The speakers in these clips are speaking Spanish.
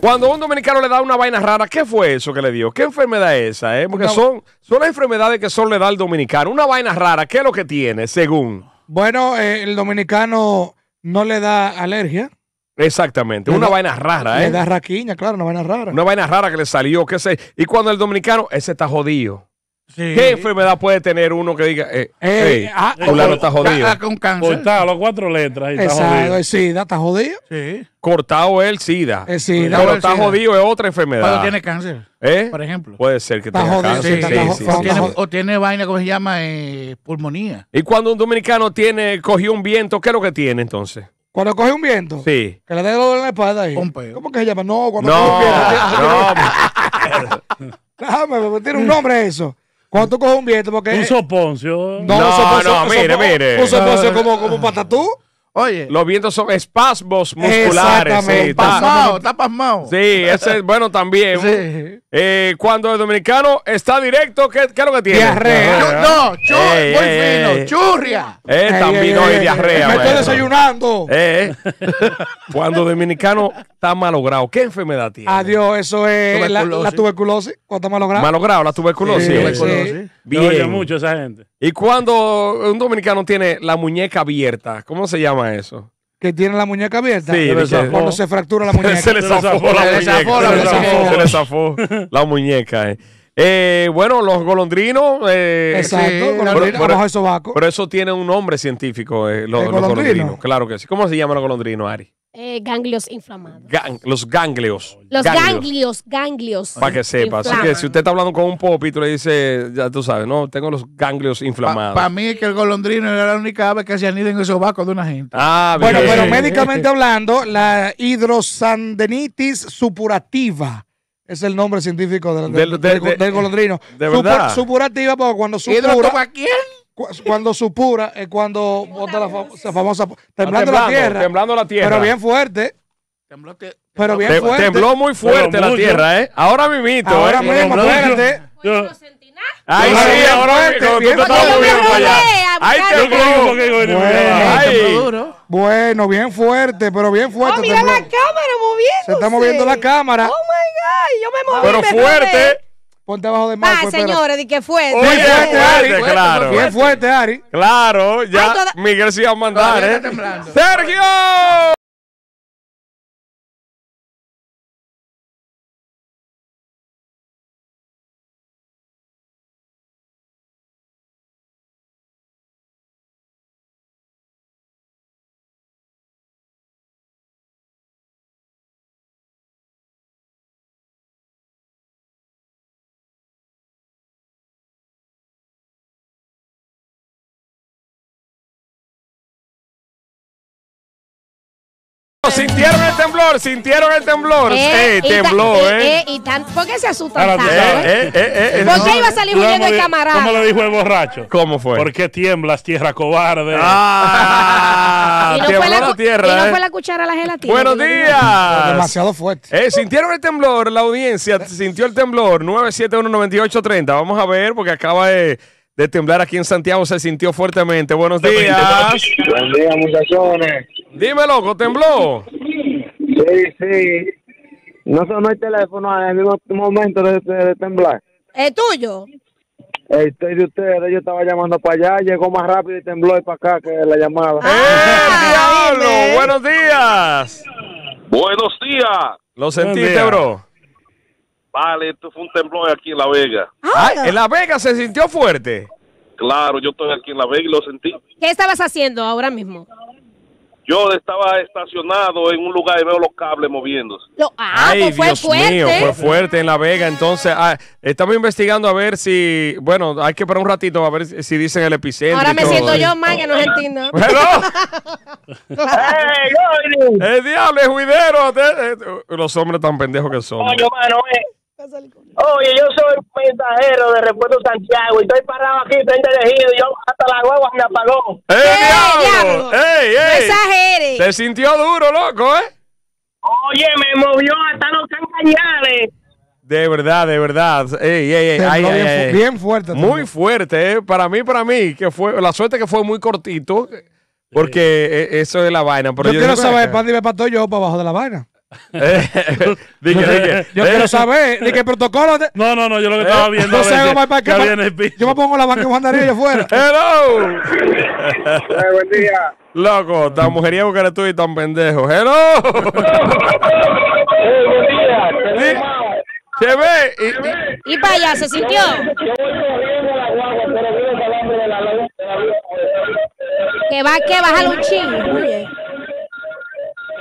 Cuando un dominicano le da una vaina rara, ¿qué fue eso que le dio? ¿Qué enfermedad es esa? Porque son las enfermedades que son le da al dominicano. Una vaina rara, ¿qué es lo que tiene, según? Bueno, el dominicano no le da alergia. Exactamente, una vaina rara, ¿eh? Le da raquiña, claro, una vaina rara. Una vaina rara que le salió, qué sé. Y cuando el dominicano, ese está jodido. Sí. ¿Qué enfermedad puede tener uno que diga, fulano está jodido? Con cáncer. Cortado, las 4 letras. Está jodido. El SIDA está jodido. Sí. Cortado el SIDA. El SIDA. Pero está jodido es otra enfermedad. Cuando tiene cáncer, por ejemplo. Puede ser que tenga cáncer. O tiene vaina, ¿cómo se llama? Pulmonía. Y cuando un dominicano cogió un viento, ¿qué es lo que tiene entonces? Cuando coge un viento, sí, que le dé dolor en la espalda ahí. ¿Cómo que se llama? No, cuando coge un viento. Déjame, tiene un nombre eso. Cuando tú coges un viento, porque. Un soponcio. No, mire. Un soponcio como patatú. Oye. Los vientos son espasmos musculares. Exactamente. Sí, está pasmado. Sí, ese es bueno también. Sí. Cuando el dominicano está directo, ¿qué es lo que tiene? Diarrea. No, muy fino, churria. También no hay diarrea. Me estoy desayunando. Cuando el dominicano está malogrado, ¿qué enfermedad tiene? Adiós, eso es la tuberculosis. Cuando está malogrado. Malogrado, la tuberculosis. Sí, tuberculosis. Bien. Oye mucho esa gente. Y cuando un dominicano tiene la muñeca abierta, ¿cómo se llama eso? Que tiene la muñeca abierta. Sí, cuando se fractura la muñeca. Se le zafó la muñeca. Se le zafó la muñeca. Bueno, los golondrinos. Exacto, golondrinos abajo de sobaco. Pero eso tiene un nombre científico, los golondrinos. Claro que sí. ¿Cómo se llaman los golondrinos, Ari? Ganglios inflamados. Los ganglios. Para que sepas. Así que si usted está hablando con un popito y le dice, ya tú sabes, no, tengo los ganglios inflamados. Para mí es que el golondrino era la única ave que se anida en el sobaco de una gente. Ah, bien. Bueno, pero médicamente hablando, la hidrosandenitis supurativa es el nombre científico del golondrino. De verdad. Supurativa, porque cuando supura. Cuando supura es cuando bota la famosa temblando la tierra. Pero bien fuerte. Tembló muy fuerte la tierra, ahora mismito. Ahora mismo, espérate. Ahí sí, ahora tembló. Bueno, bien fuerte, pero bien fuerte. Mira la cámara moviéndose. Se está moviendo la cámara. Oh my God, yo me moví. Pero fuerte. Ponte abajo de Marco. Ah, señores, di que fuerte. Oye, bien fuerte, Ari. Claro, ya Miguel se iba a mandar, ¡Sergio! Sintieron el temblor, ¿Por qué se asustan tanto? ¿Por qué iba a salir huyendo el camarada? ¿Cómo le dijo el borracho? ¿Cómo fue? ¿Por qué tiemblas, tierra cobarde? Ah, y no fue la cuchara a la gelatina. Buenos días. Demasiado fuerte. Sintieron el temblor, la audiencia sintió el temblor. 9719830. Vamos a ver, porque acaba de temblar aquí en Santiago, se sintió fuertemente. Buenos días. Buenos días, muchachones. Dime, loco, ¿tembló? Sí. No sonó el teléfono en el mismo momento de temblar. ¿El tuyo? Estoy de ustedes, yo estaba llamando para allá, llegó más rápido y tembló y para acá que la llamada. ¡Diablo! Dime. ¡Buenos días! ¡Buenos días! ¿Lo sentiste, bro? Vale, esto fue un temblor aquí en La Vega. Ah, ¿en La Vega se sintió fuerte? Claro, yo estoy aquí en La Vega y lo sentí. ¿Qué estabas haciendo ahora mismo? Yo estaba estacionado en un lugar y veo los cables moviéndose. Ay, pues fue fuerte. Dios mío, fue fuerte en La Vega. Entonces, estamos investigando a ver si... Bueno, hay que esperar un ratito a ver si dicen el epicentro. Ahora me siento yo más que no entiendo. ¡Pero! ¡El diablo, es juidero! Los hombres tan pendejos que son. Oye, mano, oye, yo soy mensajero de Repuesto Santiago y estoy parado aquí frente al ejido y yo hasta la guagua me apagó. ¡Diablo! ¡Ey! ¡Mensajere! Se sintió duro, loco, ¿eh? Oye, me movió hasta los cancañales. De verdad. Bien fuerte. Muy fuerte, ¿eh? Para mí, que fue la suerte que fue muy cortito, porque eso es la vaina. Pero yo quiero saber, para abajo de la vaina. Yo quiero saber de qué protocolo. No, no, no, yo lo que estaba viendo. No sé, yo me pongo la banca de Juandaría allá afuera. Hello. Buen día. Loco, tan mujeriego que eres tú y tan pendejo. Hello. Buen día. Se ve. Y para allá se sintió. Yo voy corriendo la guagua, pero vivo hablando de la luz. Que va que bajar un chin.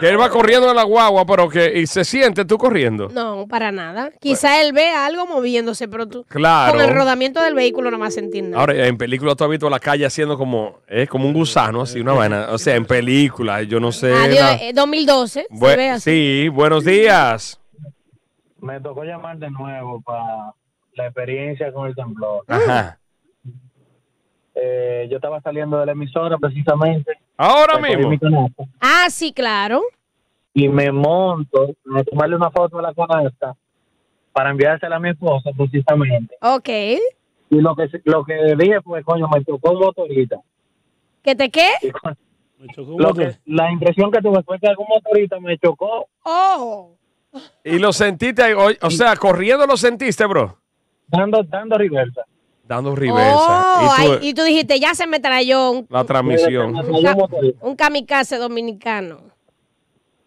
Que él va corriendo en la guagua, pero que y se siente tú corriendo. No, para nada. Quizá bueno, él ve algo moviéndose, pero tú claro, con el rodamiento del vehículo no más sentir nada. Ahora, en películas tú has visto la calle haciendo como como un gusano, así, una vaina. O sea, en películas, yo no sé. Adiós, 2012, se ve así. Sí, buenos días. Me tocó llamar de nuevo para la experiencia con el temblor. Ajá. Yo estaba saliendo de la emisora precisamente. Ahora mismo. Ah, sí, claro. Y me monto a tomarle una foto a la canasta para enviársela a mi esposa precisamente. Ok. Y lo que dije fue, coño, me tocó un motorista. ¿Que te qué? Me chocó un motorista. La impresión que tuve fue que algún motorista me chocó. ¡Oh! ¿Y lo sentiste? O sea, corriendo lo sentiste, bro. Dando reversa. Dando reversa. Oh, y tú dijiste, ya se me trayó la transmisión. Un kamikaze dominicano.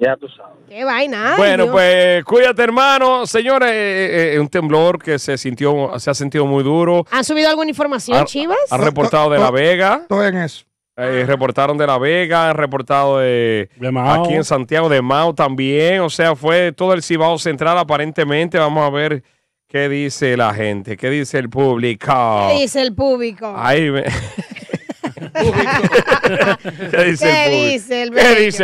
Ya tú sabes. Qué vaina. Bueno, Dios, pues cuídate, hermano. Señores, un temblor que se ha sentido muy duro. ¿Han subido alguna información, Chivas? Han reportado de La Vega. Todo en eso. Reportaron de La Vega, han reportado de Mao, aquí en Santiago, de Mao también. O sea, fue todo el Cibao Central aparentemente. Vamos a ver. ¿Qué dice la gente? ¿Qué dice el público? ¿Qué dice el público? Ahí me... ¿Qué dice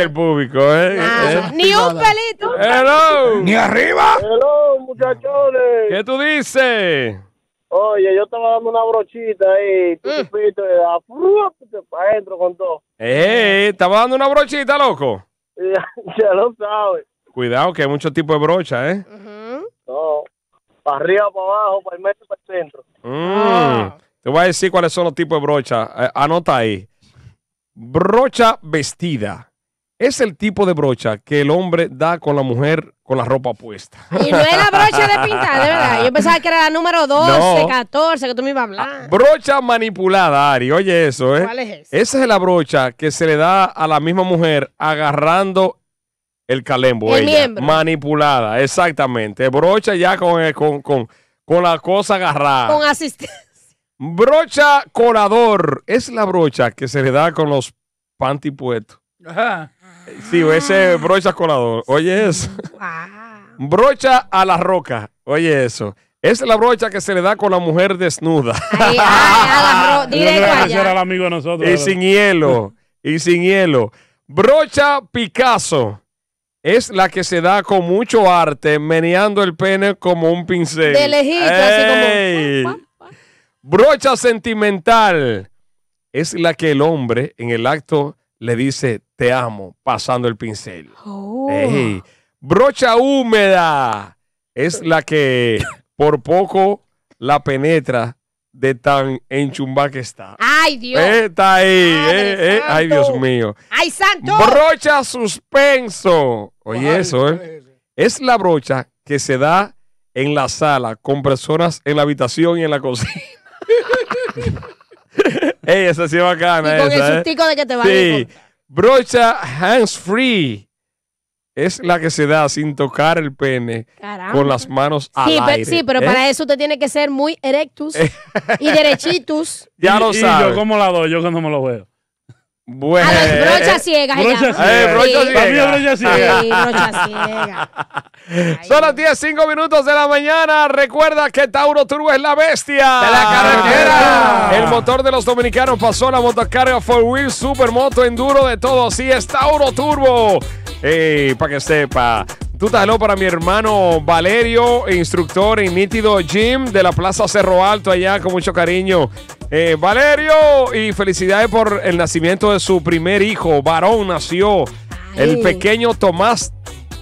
el público? Nah, ni un pelito. Hello. Ni arriba. Hello, muchachones. ¿Qué tú dices? Oye, yo estaba dando una brochita ahí. Tipito, para adentro con todo. ¿Estaba dando una brochita, loco? Ya lo sabes. Cuidado que hay muchos tipos de brocha, ¿eh? No. Para arriba, para abajo, para el medio, para el centro. Te voy a decir cuáles son los tipos de brocha. Anota ahí. Brocha vestida. Es el tipo de brocha que el hombre da con la mujer con la ropa puesta. Y no era brocha de pintar, de verdad. Yo pensaba que era la número 12, no. 14, que tú me ibas a hablar. Brocha manipulada, Ari. Oye eso, ¿eh? ¿Cuál es esa? Esa es la brocha que se le da a la misma mujer agarrando el calembo, el ella, miembro. Manipulada, exactamente. Brocha ya con la cosa agarrada. Con asistencia. Brocha colador. Es la brocha que se le da con los panty puestos. Ajá. Sí, ese brocha colador. Oye eso. Wow. Brocha a la roca. Oye eso. Es la brocha que se le da con la mujer desnuda. Ay, a la directo amigo de nosotros. Y sin hielo. Y sin hielo. Brocha Picasso. Es la que se da con mucho arte, meneando el pene como un pincel. De lejito, así como... Brocha sentimental. Es la que el hombre, en el acto, le dice, te amo, pasando el pincel. Oh. Brocha húmeda. Es la que por poco la penetra de tan enchumbá que está. ¡Ay, Dios! Está ahí. ¡Ay, Dios mío! ¡Ay, santo! Brocha suspenso. Oye, eso, ¿eh? Es la brocha que se da en la sala, con personas en la habitación y en la cocina. Esa sí es bacana. Y con esa, el sustico de que te va a brocha hands free. Es la que se da sin tocar el pene. Caramba. Con las manos al aire. Sí, pero para eso te tiene que ser muy erectus y derechitus. Ya lo sabes. Y yo cómo la doy, yo cuando me lo veo. Bueno. A las brochas ciegas. Brocha ciega. Son las 10:05 de la mañana. Recuerda que Tauro Turbo es la bestia de la carretera. El motor de los dominicanos pasó la motocarga 4-wheel, supermoto, enduro, de todo. Sí, es Tauro Turbo. Para que sepa. Tuta, hello para mi hermano Valerio, instructor en Nítido Gym de la Plaza Cerro Alto, allá con mucho cariño. Valerio, y felicidades por el nacimiento de su primer hijo, varón, nació el pequeño Tomás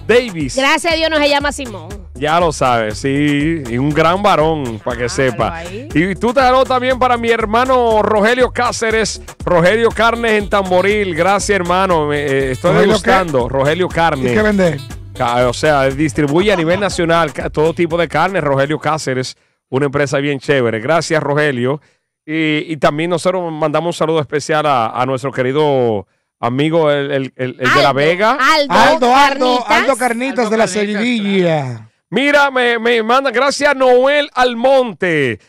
Davis. Gracias a Dios no se llama Simón. Ya lo sabes, sí, y un gran varón, para que sepa. Y Tuta, hello también para mi hermano Rogelio Cáceres, Rogelio Carnes en Tamboril. Gracias, hermano, me estoy degustando. Rogelio Carnes. ¿Y qué vende? O sea, distribuye a nivel nacional todo tipo de carne, Rogelio Cáceres, una empresa bien chévere. Gracias, Rogelio. Y también nosotros mandamos un saludo especial a nuestro querido amigo, el Aldo, de La Vega. Aldo Carnitas de La Sevilla. Mira, me manda, gracias Noel Almonte.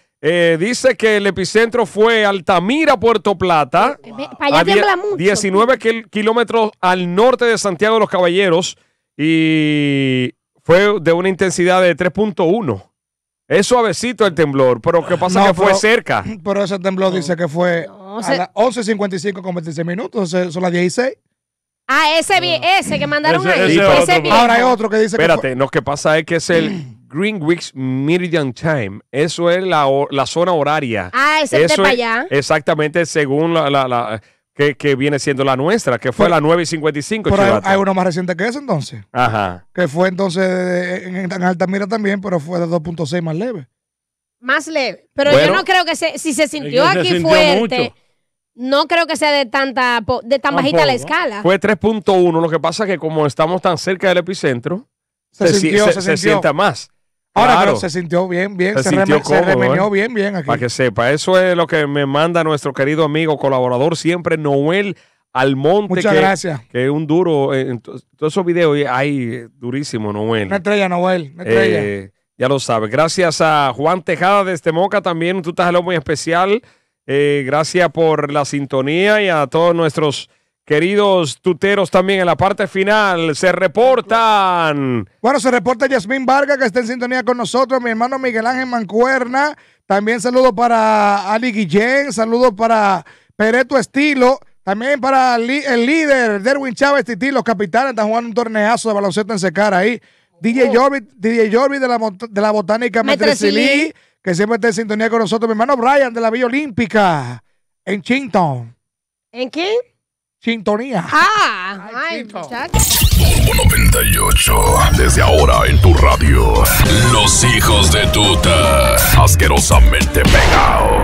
Dice que el epicentro fue Altamira, Puerto Plata. Para allá tiembla mucho. 19 kilómetros al norte de Santiago de los Caballeros. Y fue de una intensidad de 3.1. Es suavecito el temblor, pero ¿qué pasa? No, que fue cerca. Pero ese temblor dice que fue a las 11:56:26, son las 16. Ah, ese que mandaron ahí. Ahora hay otro que dice que fue... lo que pasa es que es el... Greenwich Meridian Time. Eso es la zona horaria. Ah, ese es de para allá. Exactamente, según la que viene siendo la nuestra, que fue a las 9:55. Pero hay uno más reciente que ese entonces. Ajá. Que fue entonces en Altamira también, pero fue de 2.6 más leve. Más leve. Pero bueno, yo no creo que si se sintió aquí fuerte. Mucho. No creo que sea de tan bajita la escala. Fue 3.1. Lo que pasa es que como estamos tan cerca del epicentro, se siente más. Ahora, claro, pero se sintió bien. Se remenió bien aquí. Para que sepa, eso es lo que me manda nuestro querido amigo, colaborador siempre, Noel Almonte. Muchas gracias. Que es un duro. En todos esos videos hay durísimo, Noel. Una estrella, Noel. Una estrella. Ya lo sabes. Gracias a Juan Tejada desde Moca también. Tú estás algo muy especial. Gracias por la sintonía y a todos nuestros... queridos tuteros también en la parte final, se reportan. Bueno, se reporta Yasmín Vargas, que está en sintonía con nosotros, mi hermano Miguel Ángel Mancuerna. También saludos para Ali Guillén, saludos para Pereto Estilo, también para el líder Derwin Chávez Tití, los capitanes están jugando un torneazo de baloncesto en Secar ahí. DJ Jorby de la botánica Metresilí, que siempre está en sintonía con nosotros. Mi hermano Brian de la Vía Olímpica, en Chinton. ¿En qué? Chintonía. Ah, ay, muchachos. 98. Desde ahora en tu radio, Los Hijos de Tuta. Asquerosamente pegado.